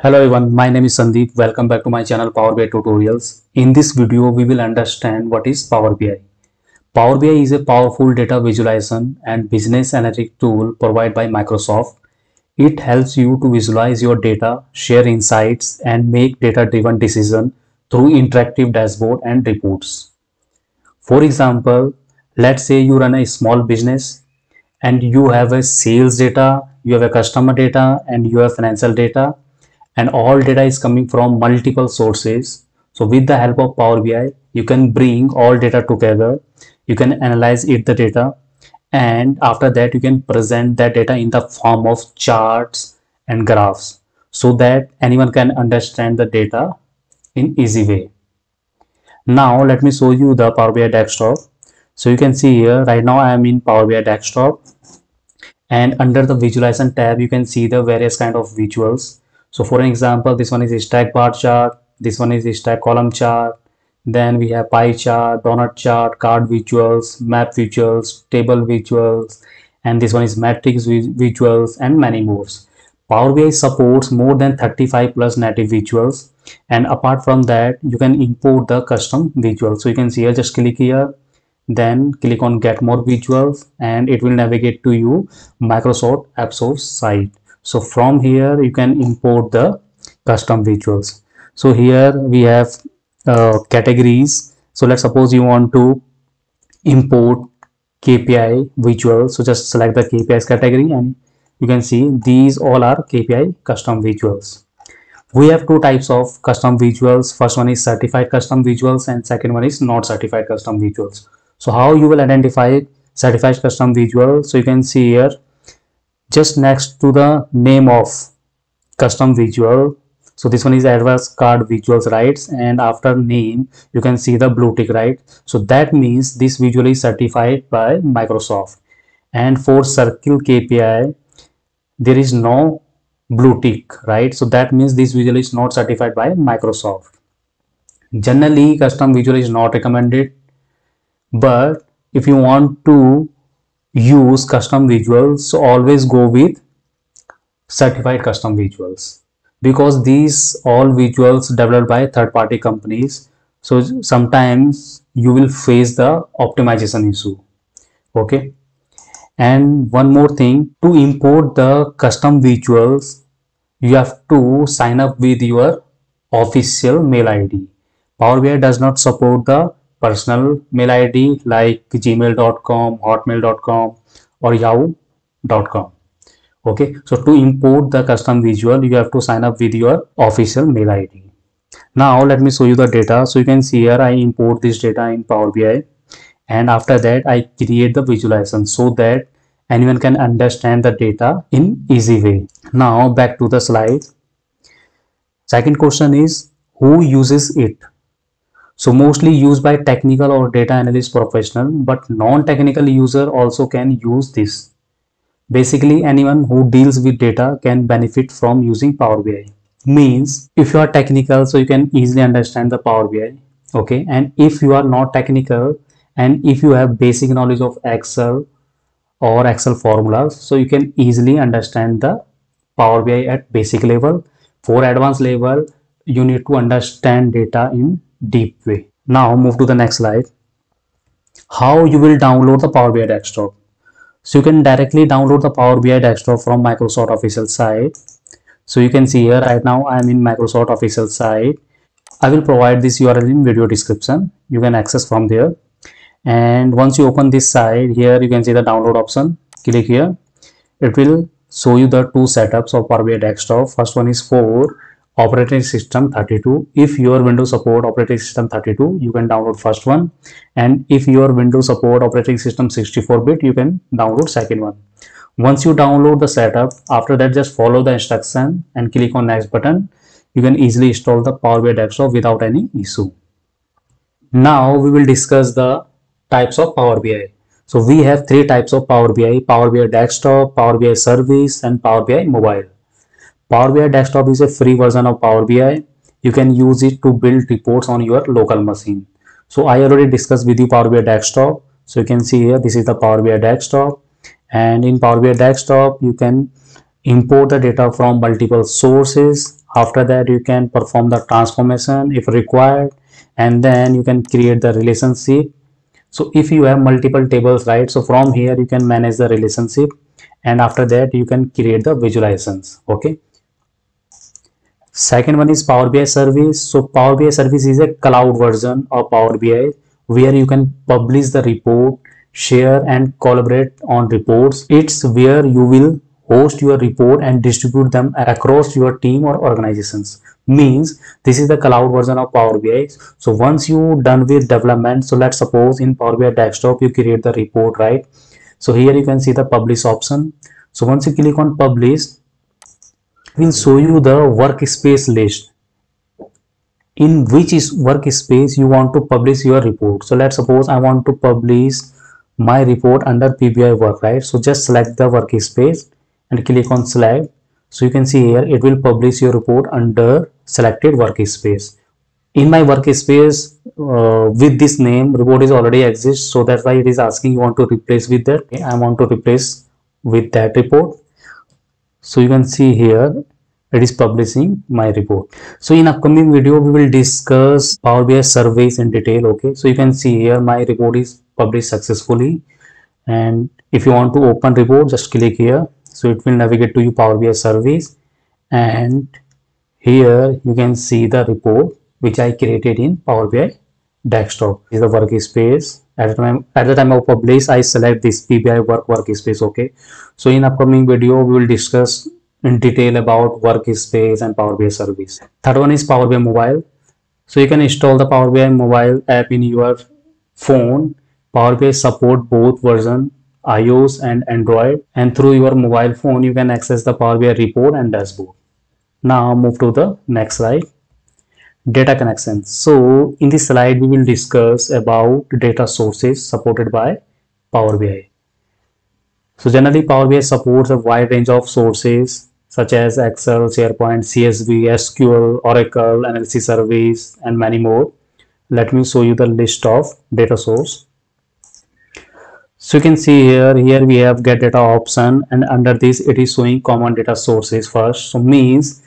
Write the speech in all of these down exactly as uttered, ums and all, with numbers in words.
Hello everyone, my name is Sandeep. Welcome back to my channel Power B I Tutorials. In this video, we will understand what is Power B I. Power B I is a powerful data visualization and business analytic tool provided by Microsoft. It helps you to visualize your data, share insights, and make data-driven decisions through interactive dashboard and reports. For example, let's say you run a small business and you have a sales data, you have a customer data, and you have financial data. And all data is coming from multiple sources. So with the help of Power B I, you can bring all data together. You can analyze it, the data. And after that, you can present that data in the form of charts and graphs so that anyone can understand the data in easy way. Now, let me show you the Power B I Desktop. So you can see here, right now I am in Power B I Desktop. And under the visualization tab, you can see the various kind of visuals. So for an example, this one is a stack bar chart, this one is a stack column chart, then we have pie chart, donut chart, card visuals, map visuals, table visuals, and this one is matrix visuals and many more. Power B I supports more than thirty-five plus native visuals, and apart from that, you can import the custom visuals. So you can see here, just click here, then click on get more visuals, and it will navigate to you Microsoft AppSource site. So from here you can import the custom visuals. So here we have uh, categories. So let's suppose you want to import K P I visuals. So just select the K P Is category and you can see these all are K P I custom visuals. We have two types of custom visuals. First one is certified custom visuals and second one is not certified custom visuals. So how you will identify certified custom visuals? So you can see here, just next to the name of custom visual, so this one is advanced card visuals, right? And after name you can see the blue tick, right? So that means this visual is certified by Microsoft. And for circle K P I there is no blue tick, right? So that means this visual is not certified by Microsoft. Generally custom visual is not recommended, but if you want to use custom visuals, so always go with certified custom visuals, because these all visuals developed by third-party companies, so sometimes you will face the optimization issue. Okay, and one more thing, to import the custom visuals you have to sign up with your official mail I D. Power B I does not support the personal mail I D like gmail dot com, hotmail dot com or yahoo dot com. Okay, so to import the custom visual you have to sign up with your official mail I D. Now let me show you the data. So you can see here I import this data in Power B I, and after that I create the visualization so that anyone can understand the data in easy way. Now back to the slide. Second question is, who uses it? So mostly used by technical or data analyst professional, but non-technical user also can use this. Basically anyone who deals with data can benefit from using Power B I. Means if you are technical, so you can easily understand the Power B I. Okay, and if you are not technical and if you have basic knowledge of Excel or Excel formulas, so you can easily understand the Power B I at basic level. For advanced level, you need to understand data in deep way. Now move to the next slide. How you will download the Power B I Desktop? So you can directly download the Power B I Desktop from Microsoft official site. So you can see here, right now I am in Microsoft official site. I will provide this U R L in video description. You can access from there. And once you open this site, here you can see the download option. Click here. It will show you the two setups of Power B I Desktop. First one is for operating system thirty-two. If your Windows support operating system thirty-two, you can download first one, and if your Windows support operating system sixty-four bit, you can download second one. Once you download the setup, after that just follow the instruction and click on next button. You can easily install the Power B I Desktop without any issue. Now we will discuss the types of Power B I. So we have three types of Power B I: Power B I Desktop, Power B I Service, and Power B I Mobile. Power B I Desktop is a free version of Power B I. You can use it to build reports on your local machine. So I already discussed with you Power B I Desktop. So you can see here, this is the Power B I Desktop. And in Power B I Desktop, you can import the data from multiple sources After that, you can perform the transformation if required, and then you can create the relationship. So if you have multiple tables, right, so from here you can manage the relationship, and after that you can create the visualizations. Okay, second one is Power B I Service. So Power B I Service is a cloud version of Power B I where you can publish the report, share and collaborate on reports. It's where you will host your report and distribute them across your team or organizations. Means this is the cloud version of Power B I. So once you done with development, so let's suppose in Power B I Desktop you create the report, right? So here you can see the publish option. So once you click on publish, it will show you the workspace list in which is workspace you want to publish your report. So let's suppose I want to publish my report under P P I work, right? So just select the workspace and click on select. So you can see here it will publish your report under selected workspace. In my workspace uh, with this name, report is already exists, so that's why it is asking you want to replace with that. Okay, I want to replace with that report. So you can see here it is publishing my report. So in upcoming video we will discuss Power B I Service in detail. Okay, so you can see here my report is published successfully, and if you want to open report, just click here. So it will navigate to you Power B I Service, and here you can see the report which I created in Power B I Desktop. This is the workspace. At the time, at the time of publish, I select this P B I work workspace. Okay. So in upcoming video, we will discuss in detail about workspace and Power B I Service. Third one is Power B I Mobile. So you can install the Power B I Mobile app in your phone. Power B I support both versions, iOS and Android, and through your mobile phone you can access the Power B I report and dashboard. Now move to the next slide, data connections. So in this slide we will discuss about data sources supported by Power B I. So generally Power B I supports a wide range of sources such as Excel, SharePoint, C S V, S Q L, Oracle, Analysis Service, and many more. Let me show you the list of data source. So you can see here, here we have get data option, and under this it is showing common data sources first. So means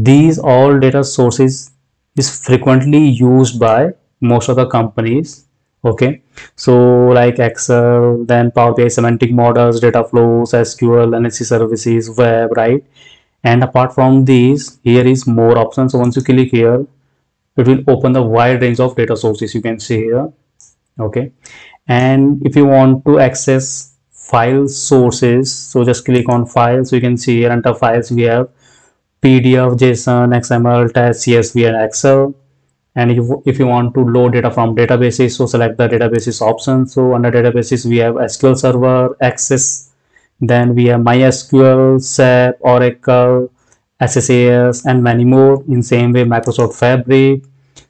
these all data sources is frequently used by most of the companies. Okay, so like Excel, then Power B I semantic models, data flows, S Q L, Analysis Services, web, right? And apart from these, here is more options. So once you click here, it will open the wide range of data sources you can see here. Okay, and if you want to access file sources, so just click on files. So you can see here under files we have P D F, JSON, X M L, T A S, C S V, and Excel. And if, if you want to load data from databases, so select the databases option. So under databases we have S Q L Server, Access, then we have MySQL, SAP, Oracle, S S A S, and many more. In same way Microsoft Fabric.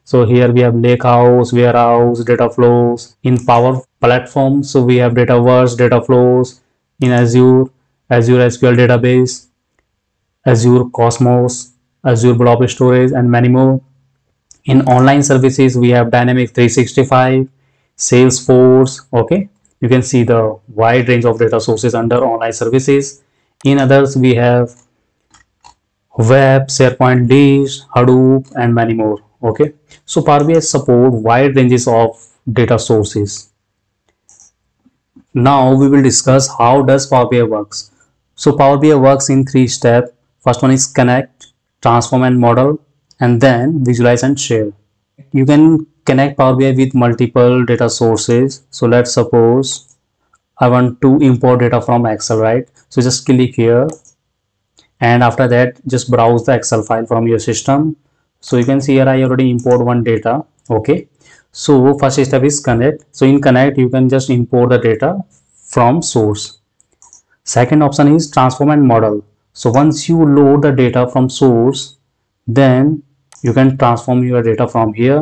So here we have Lakehouse, Warehouse, data flows. In Power Platform, so we have Dataverse, data flows. In Azure, Azure S Q L database, Azure Cosmos, Azure Blob Storage, and many more. In online services, we have Dynamics three sixty-five, Salesforce. Okay, you can see the wide range of data sources under online services. In others, we have web, SharePoint List, Hadoop, and many more. Okay, so Power B I support wide ranges of data sources. Now we will discuss how does Power B I works. So Power B I works in three steps. First one is connect, transform and model, and then visualize and share. You can connect Power B I with multiple data sources. So let's suppose I want to import data from Excel, right? So just click here, and after that just browse the Excel file from your system. So you can see here I already import one data. Okay, so first step is connect. So in connect you can just import the data from source. Second option is transform and model. So once you load the data from source, then you can transform your data from here,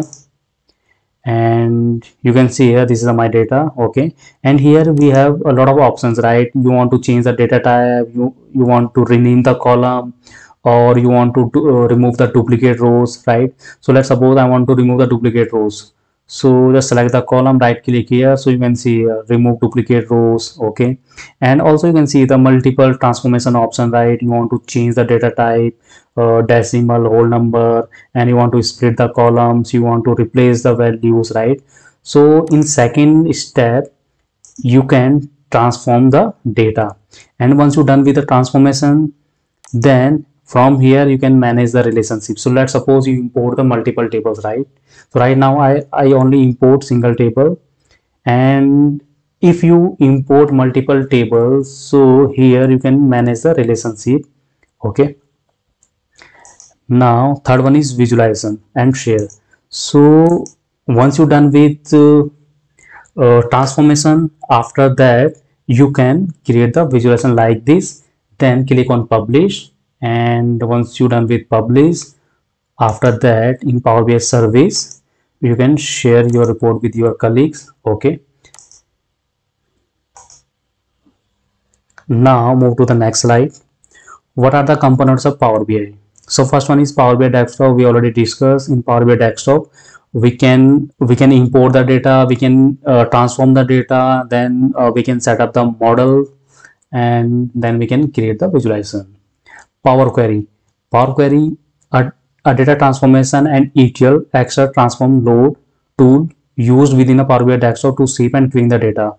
and you can see here this is my data. Okay, and here we have a lot of options, right? You want to change the data type, you you want to rename the column, or you want to do, uh, remove the duplicate rows, right? So let's suppose I want to remove the duplicate rows. So just select the column, right click here, so you can see uh, remove duplicate rows. Okay, and also you can see the multiple transformation option, right? You want to change the data type, uh, decimal, whole number, and you want to split the columns, you want to replace the values, right? So in second step you can transform the data, and once you're done with the transformation, then from here you can manage the relationship. So let's suppose you import the multiple tables, right? So right now i i only import single table, and if you import multiple tables, so here you can manage the relationship. Okay, now third one is visualization and share. So once you're done with uh, uh, transformation, after that you can create the visualization like this, then click on publish. And once you're done with publish, after that in Power B I service you can share your report with your colleagues. Okay, now move to the next slide. What are the components of Power B I? So first one is Power B I Desktop. We already discussed in Power B I Desktop we can we can import the data, we can uh, transform the data, then uh, we can set up the model, and then we can create the visualization. Power Query. Power Query, a, a data transformation and E T L extract transform load tool used within a Power B I Desktop to sweep and clean the data.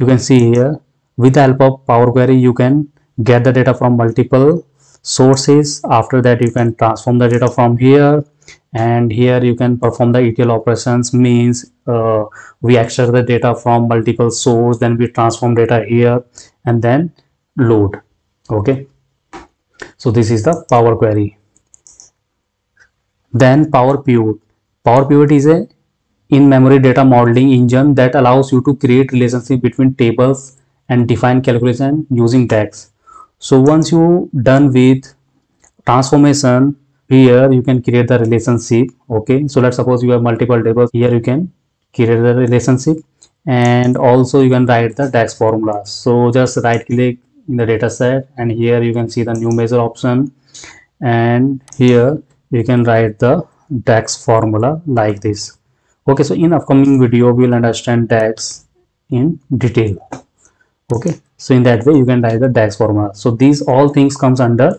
You can see here, with the help of Power Query, you can get the data from multiple sources. After that, you can transform the data from here, and here you can perform the E T L operations. Means uh, we extract the data from multiple sources, then we transform data here, and then load. Okay. So this is the Power Query. Then Power Pivot. Power Pivot is a in-memory data modeling engine that allows you to create relationship between tables and define calculation using DAX. So once you done with transformation, here you can create the relationship. Okay, so let's suppose you have multiple tables. Here you can create the relationship, and also you can write the DAX formulas. So just right click in the data set, and here you can see the new measure option, and here you can write the DAX formula like this. Okay, so in upcoming video we will understand DAX in detail. Okay, so in that way you can write the DAX formula. So these all things comes under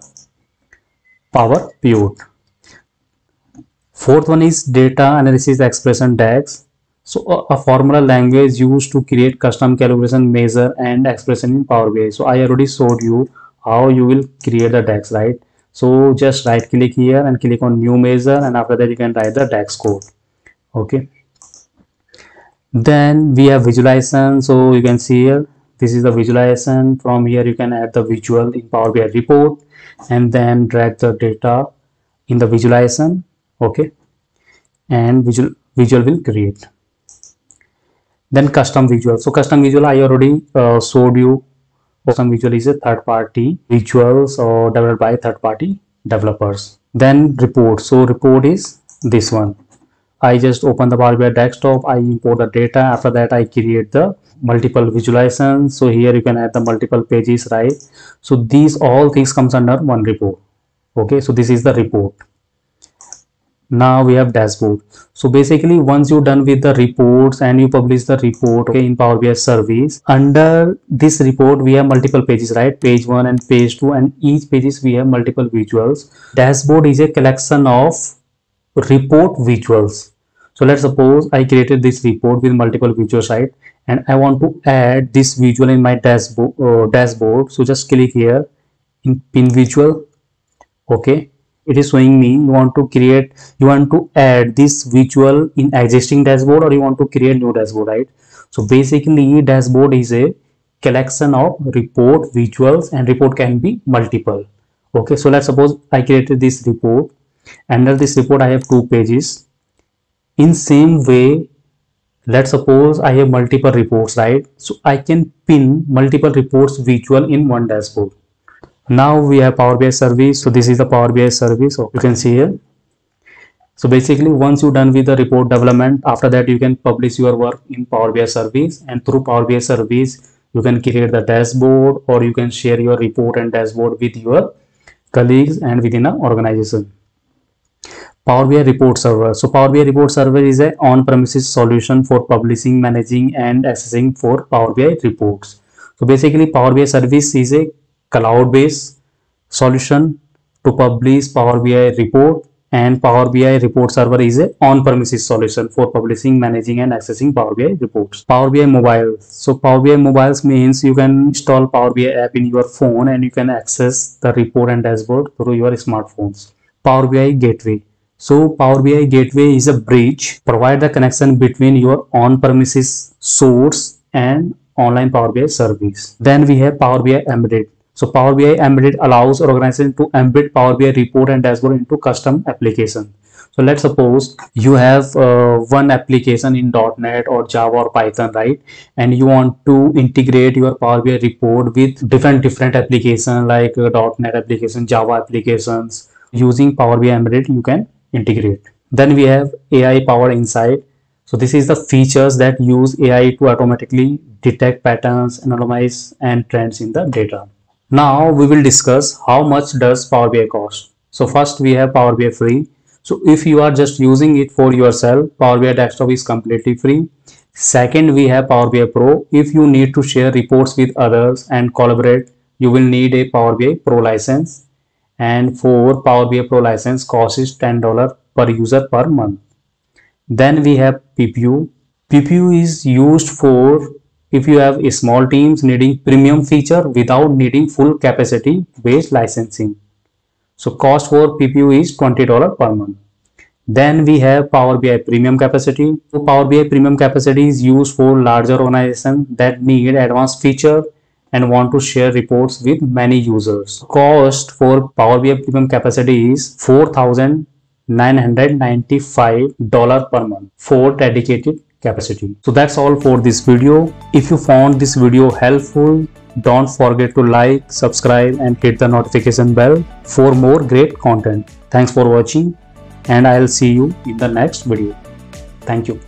Power Pivot. Fourth one is data analysis expression DAX. So a, a formula language used to create custom calculation, measure and expression in Power B I. So I already showed you how you will create the DAX, right? So just right click here and click on new measure, and after that you can write the DAX code. Okay, then we have visualization. So you can see here, this is the visualization. From here you can add the visual in Power B I report, and then drag the data in the visualization. Okay, and visual visual will create. Then custom visual. So custom visual I already uh, showed you. Custom visual is a third party visuals or developed by third party developers. Then report. So report is this one. I just open the Power B I Desktop. I import the data. After that I create the multiple visualizations. So here you can add the multiple pages, right? So these all things comes under one report. Okay, so this is the report. Now we have dashboard. So basically once you're done with the reports and you publish the report, okay, in Power B I service, under this report we have multiple pages, right? Page one and page two, and each pages we have multiple visuals. Dashboard is a collection of report visuals. So let's suppose I created this report with multiple visuals, right? And I want to add this visual in my dashboard. Uh, dashboard. So just click here in pin visual. Okay. It is showing me you want to create, you want to add this visual in existing dashboard, or you want to create new dashboard, right? So basically dashboard is a collection of report visuals, and report can be multiple. Okay, so let's suppose I created this report. Under this report I have two pages. In same way, let's suppose I have multiple reports, right? So I can pin multiple reports visual in one dashboard. Now we have Power B I service. So this is the Power B I service. Okay, you can see here. So basically once you're done with the report development, after that you can publish your work in Power B I service, and through Power B I service you can create the dashboard, or you can share your report and dashboard with your colleagues and within an organization. Power B I Report Server. So Power B I Report Server is a on-premises solution for publishing, managing and accessing for Power B I reports. So basically Power B I Service is a cloud-based solution to publish Power B I report, and Power B I Report Server is a on-premises solution for publishing, managing and accessing Power B I reports. Power B I Mobile. So Power B I Mobile means you can install Power B I app in your phone and you can access the report and dashboard through your smartphones. Power B I Gateway. So Power B I Gateway is a bridge, provide the connection between your on-premises source and online Power B I service. Then we have Power B I Embedded. So Power B I Embedded allows organization to embed Power B I report and dashboard into custom application. So let's suppose you have uh, one application in dot net or Java or Python, right? And you want to integrate your Power B I report with different different applications like uh, dot net application, Java applications. Using Power B I Embedded, you can integrate. Then we have A I Power Insight. So this is the features that use A I to automatically detect patterns, analyze and trends in the data. Now we will discuss how much does Power B I cost. So first we have Power B I Free. So if you are just using it for yourself, Power B I Desktop is completely free. Second, we have Power B I Pro. If you need to share reports with others and collaborate, you will need a Power B I Pro license. And for Power B I Pro license cost is ten dollars per user per month. Then we have P P U. P P U is used for if you have a small teams needing premium feature without needing full capacity based licensing. So cost for P P U is twenty dollars per month. Then we have Power B I Premium Capacity. So Power B I Premium Capacity is used for larger organizations that need advanced feature and want to share reports with many users. Cost for Power B I Premium Capacity is four thousand nine hundred ninety-five dollars per month for dedicated capacity. So that's all for this video. If you found this video helpful, don't forget to like, subscribe and hit the notification bell for more great content. Thanks for watching and I'll see you in the next video. Thank you.